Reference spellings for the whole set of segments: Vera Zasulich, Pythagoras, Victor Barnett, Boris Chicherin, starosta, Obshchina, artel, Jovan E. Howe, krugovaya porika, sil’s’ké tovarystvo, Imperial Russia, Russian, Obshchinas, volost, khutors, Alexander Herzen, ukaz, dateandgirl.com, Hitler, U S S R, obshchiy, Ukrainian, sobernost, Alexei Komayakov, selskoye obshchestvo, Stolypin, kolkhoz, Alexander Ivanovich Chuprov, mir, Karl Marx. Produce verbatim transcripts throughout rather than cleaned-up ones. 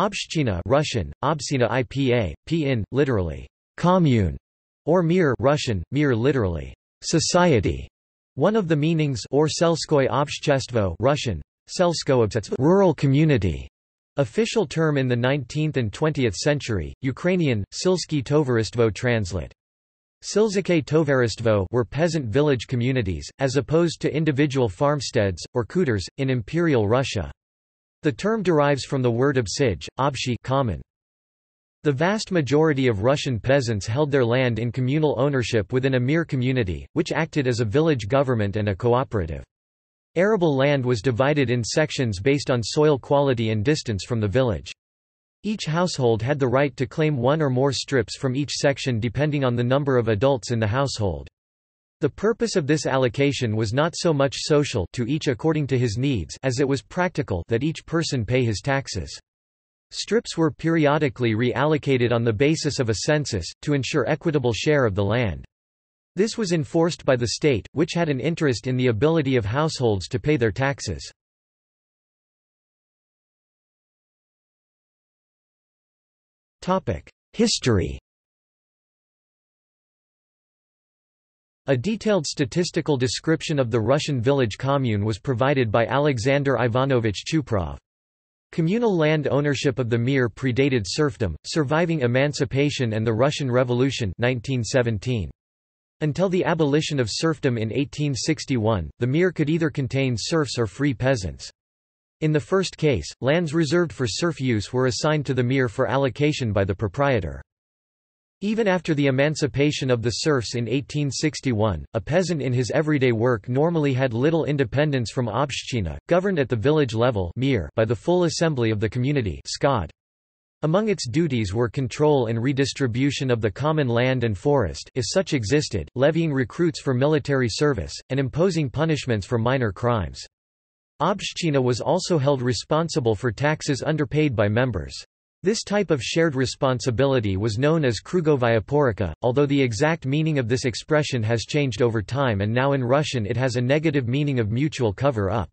Obshchina Russian, Obshchina I P A, P-in, literally, commune, or mir Russian, mir literally, society. One of the meanings or selskoye obshchestvo Russian, selskoye obshchestvo, rural community. Official term in the nineteenth and twentieth century, Ukrainian, silsky tovaristvo translate. Silzike tovaristvo were peasant village communities, as opposed to individual farmsteads, or khutors, in Imperial Russia. The term derives from the word obshchiy, obshchiy common. The vast majority of Russian peasants held their land in communal ownership within a mir community, which acted as a village government and a cooperative. Arable land was divided in sections based on soil quality and distance from the village. Each household had the right to claim one or more strips from each section depending on the number of adults in the household. The purpose of this allocation was not so much social to each according to his needs as it was practical that each person pay his taxes. Strips were periodically reallocated on the basis of a census, to ensure equitable share of the land. This was enforced by the state, which had an interest in the ability of households to pay their taxes. History. A detailed statistical description of the Russian village commune was provided by Alexander Ivanovich Chuprov. Communal land ownership of the mir predated serfdom, surviving emancipation and the Russian Revolution nineteen seventeen. Until the abolition of serfdom in eighteen sixty-one, the mir could either contain serfs or free peasants. In the first case, lands reserved for serf use were assigned to the mir for allocation by the proprietor. Even after the emancipation of the serfs in eighteen sixty-one, a peasant in his everyday work normally had little independence from obshchina, governed at the village level by the full assembly of the community. Among its duties were control and redistribution of the common land and forest if such existed, levying recruits for military service, and imposing punishments for minor crimes. Obshchina was also held responsible for taxes underpaid by members. This type of shared responsibility was known as krugovaya porika, although the exact meaning of this expression has changed over time and now in Russian it has a negative meaning of mutual cover-up.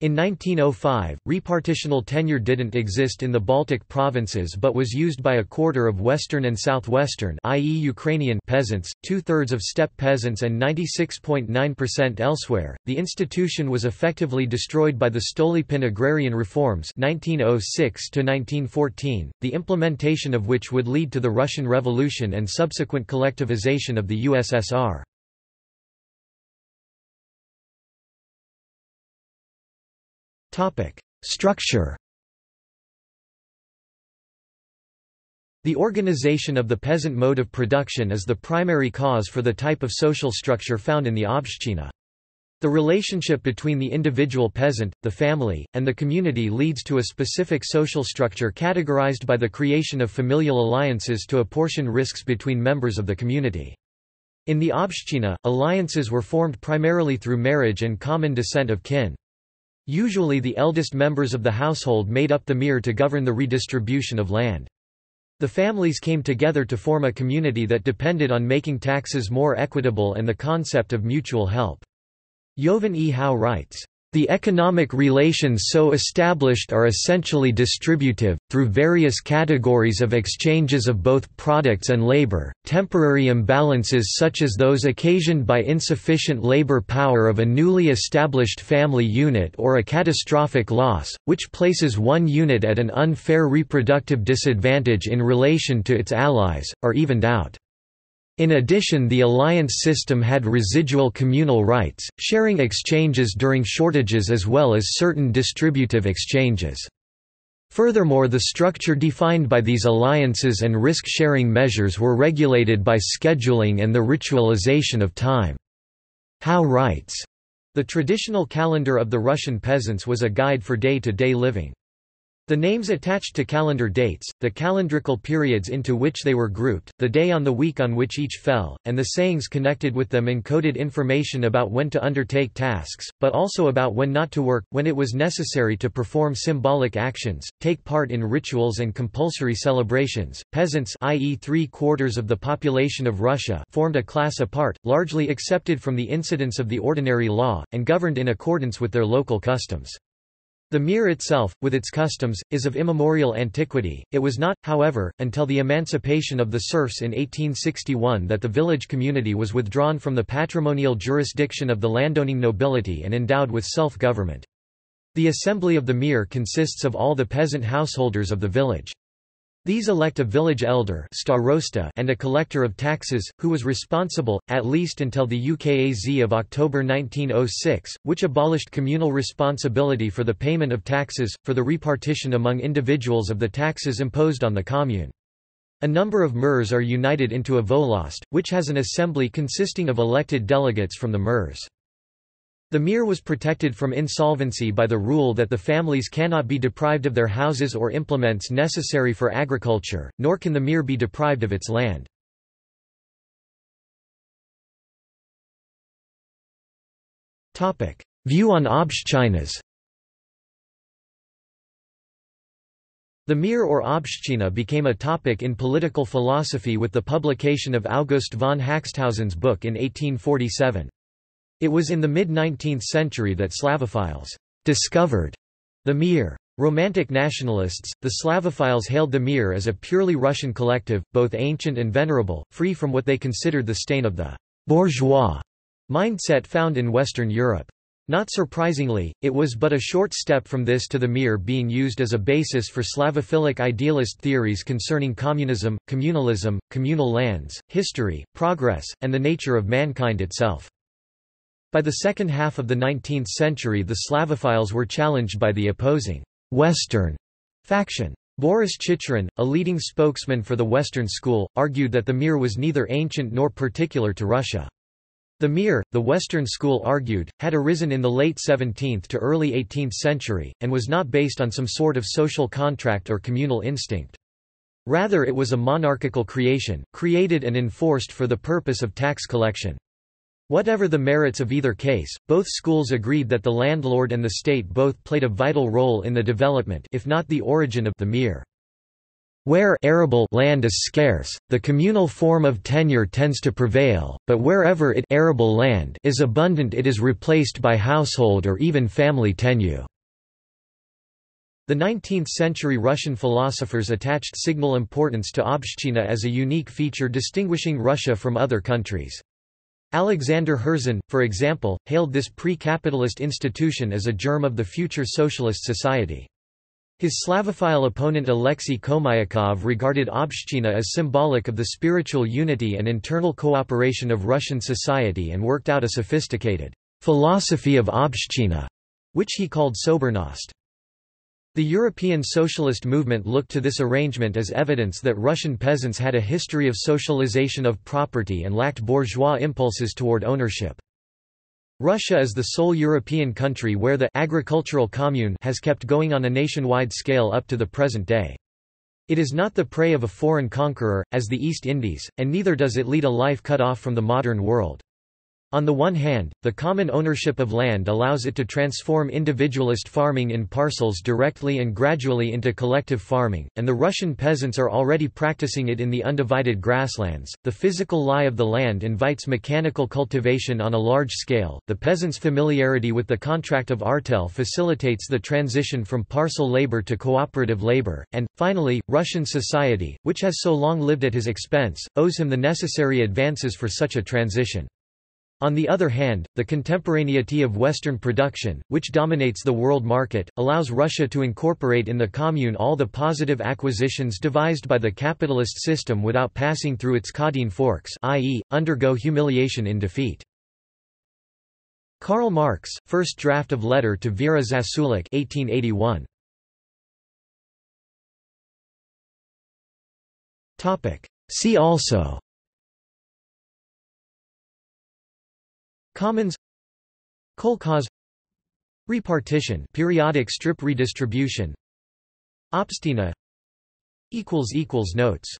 In nineteen oh five, repartitional tenure didn't exist in the Baltic provinces but was used by a quarter of Western and Southwestern that is Ukrainian peasants, two-thirds of steppe peasants and ninety-six point nine percent elsewhere. The institution was effectively destroyed by the Stolypin agrarian reforms nineteen oh six to nineteen fourteen, the implementation of which would lead to the Russian Revolution and subsequent collectivization of the U S S R. Structure. The organization of the peasant mode of production is the primary cause for the type of social structure found in the obshchina. The relationship between the individual peasant, the family, and the community leads to a specific social structure categorized by the creation of familial alliances to apportion risks between members of the community. In the obshchina, alliances were formed primarily through marriage and common descent of kin. Usually the eldest members of the household made up the mir to govern the redistribution of land. The families came together to form a community that depended on making taxes more equitable and the concept of mutual help. Jovan E. Howe writes, "The economic relations so established are essentially distributive, through various categories of exchanges of both products and labor. Temporary imbalances such as those occasioned by insufficient labor power of a newly established family unit or a catastrophic loss, which places one unit at an unfair reproductive disadvantage in relation to its allies, are evened out. In addition, the alliance system had residual communal rights, sharing exchanges during shortages as well as certain distributive exchanges. Furthermore, the structure defined by these alliances and risk-sharing measures were regulated by scheduling and the ritualization of time." Howe writes, "The traditional calendar of the Russian peasants was a guide for day-to-day living. The names attached to calendar dates, the calendrical periods into which they were grouped, the day on the week on which each fell, and the sayings connected with them encoded information about when to undertake tasks, but also about when not to work, when it was necessary to perform symbolic actions, take part in rituals and compulsory celebrations." Peasants, that is three-quarters of the population of Russia, formed a class apart, largely excepted from the incidence of the ordinary law, and governed in accordance with their local customs. The mir itself, with its customs, is of immemorial antiquity. It was not, however, until the emancipation of the serfs in eighteen sixty-one that the village community was withdrawn from the patrimonial jurisdiction of the landowning nobility and endowed with self-government. The assembly of the mir consists of all the peasant householders of the village. These elect a village elder (starosta) and a collector of taxes, who was responsible, at least until the ukaz of October nineteen oh six, which abolished communal responsibility for the payment of taxes, for the repartition among individuals of the taxes imposed on the commune. A number of mirs are united into a volost, which has an assembly consisting of elected delegates from the mirs. The mir was protected from insolvency by the rule that the families cannot be deprived of their houses or implements necessary for agriculture, nor can the mir be deprived of its land. View on obshchinas. The mir or obshchina became a topic in political philosophy with the publication of August von Haxthausen's book in eighteen forty-seven. It was in the mid-nineteenth century that Slavophiles discovered the mir. Romantic nationalists, the Slavophiles hailed the mir as a purely Russian collective, both ancient and venerable, free from what they considered the stain of the bourgeois mindset found in Western Europe. Not surprisingly, it was but a short step from this to the mir being used as a basis for Slavophilic idealist theories concerning communism, communalism, communal lands, history, progress, and the nature of mankind itself. By the second half of the nineteenth century, the Slavophiles were challenged by the opposing «Western» faction. Boris Chicherin, a leading spokesman for the Western school, argued that the mir was neither ancient nor particular to Russia. The mir, the Western school argued, had arisen in the late seventeenth to early eighteenth century, and was not based on some sort of social contract or communal instinct. Rather, it was a monarchical creation, created and enforced for the purpose of tax collection. Whatever the merits of either case, both schools agreed that the landlord and the state both played a vital role in the development, if not the origin, of the mir. Where arable land is scarce, the communal form of tenure tends to prevail, but wherever it arable land is abundant, it is replaced by household or even family tenure. The nineteenth-century Russian philosophers attached signal importance to obshchina as a unique feature distinguishing Russia from other countries. Alexander Herzen, for example, hailed this pre-capitalist institution as a germ of the future socialist society. His Slavophile opponent Alexei Komayakov regarded obshchina as symbolic of the spiritual unity and internal cooperation of Russian society and worked out a sophisticated philosophy of obshchina, which he called sobernost. The European socialist movement looked to this arrangement as evidence that Russian peasants had a history of socialization of property and lacked bourgeois impulses toward ownership. Russia is the sole European country where the agricultural commune has kept going on a nationwide scale up to the present day. It is not the prey of a foreign conqueror, as the East Indies, and neither does it lead a life cut off from the modern world. On the one hand, the common ownership of land allows it to transform individualist farming in parcels directly and gradually into collective farming, and the Russian peasants are already practicing it in the undivided grasslands. The physical lie of the land invites mechanical cultivation on a large scale. The peasants' familiarity with the contract of artel facilitates the transition from parcel labor to cooperative labor, and, finally, Russian society, which has so long lived at his expense, owes him the necessary advances for such a transition. On the other hand, the contemporaneity of Western production, which dominates the world market, allows Russia to incorporate in the commune all the positive acquisitions devised by the capitalist system without passing through its caudine forks, that is, undergo humiliation in defeat. Karl Marx, first draft of letter to Vera Zasulich, eighteen eighty-one. Topic. See also. Commons, kolkhoz, repartition, periodic strip redistribution, obshchina. Equals equals notes.